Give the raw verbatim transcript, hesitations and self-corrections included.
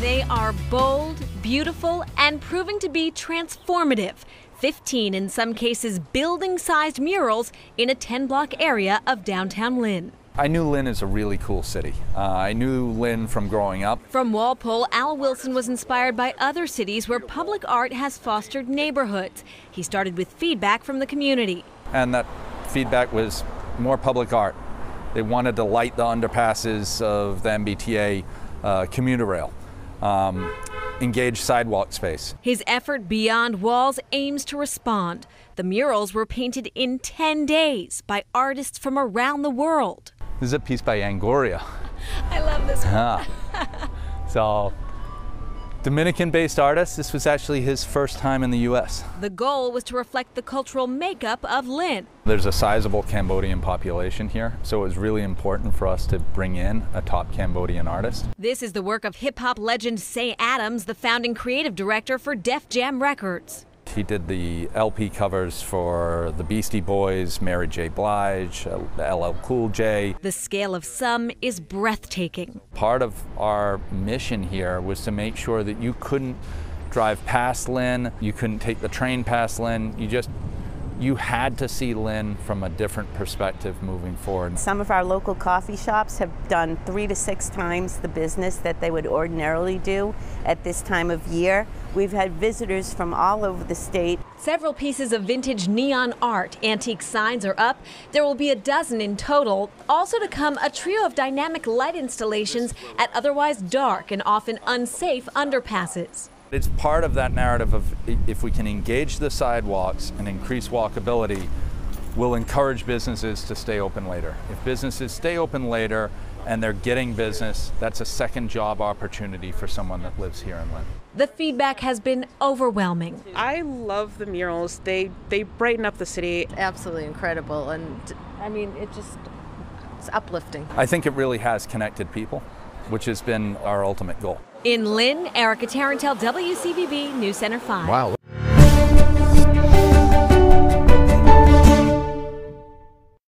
They are bold, beautiful, and proving to be transformative. fifteen, in some cases, building-sized murals in a ten block area of downtown Lynn. I knew Lynn is a really cool city. Uh, I knew Lynn from growing up. From Walpole, Al Wilson was inspired by other cities where public art has fostered neighborhoods. He started with feedback from the community. And that feedback was more public art. They wanted to light the underpasses of the M B T A uh, commuter rail. Um, engage sidewalk space. His effort Beyond Walls aims to respond. The murals were painted in ten days by artists from around the world. This is a piece by Angoria. I love this one. Ah. So, Dominican-based artist, this was actually his first time in the U S. The goal was to reflect the cultural makeup of Lynn. There's a sizable Cambodian population here, so it was really important for us to bring in a top Cambodian artist. This is the work of hip-hop legend Se Adams, the founding creative director for Def Jam Records. He did the L P covers for the Beastie Boys, Mary J. Blige, L L Cool J. The scale of some is breathtaking. Part of our mission here was to make sure that you couldn't drive past Lynn, you couldn't take the train past Lynn, you just, you had to see Lynn from a different perspective moving forward. Some of our local coffee shops have done three to six times the business that they would ordinarily do at this time of year. We've had visitors from all over the state. Several pieces of vintage neon art, antique signs are up. There will be a dozen in total. Also to come, a trio of dynamic light installations at otherwise dark and often unsafe underpasses. It's part of that narrative of if we can engage the sidewalks and increase walkability, we'll encourage businesses to stay open later. If businesses stay open later and they're getting business, that's a second job opportunity for someone that lives here in Lynn. The feedback has been overwhelming. I love the murals. They, they brighten up the city. It's absolutely incredible, and I mean, it just, it's uplifting. I think it really has connected people, which has been our ultimate goal. In Lynn, Erica Tarantel, W C V B News Center five. Wow.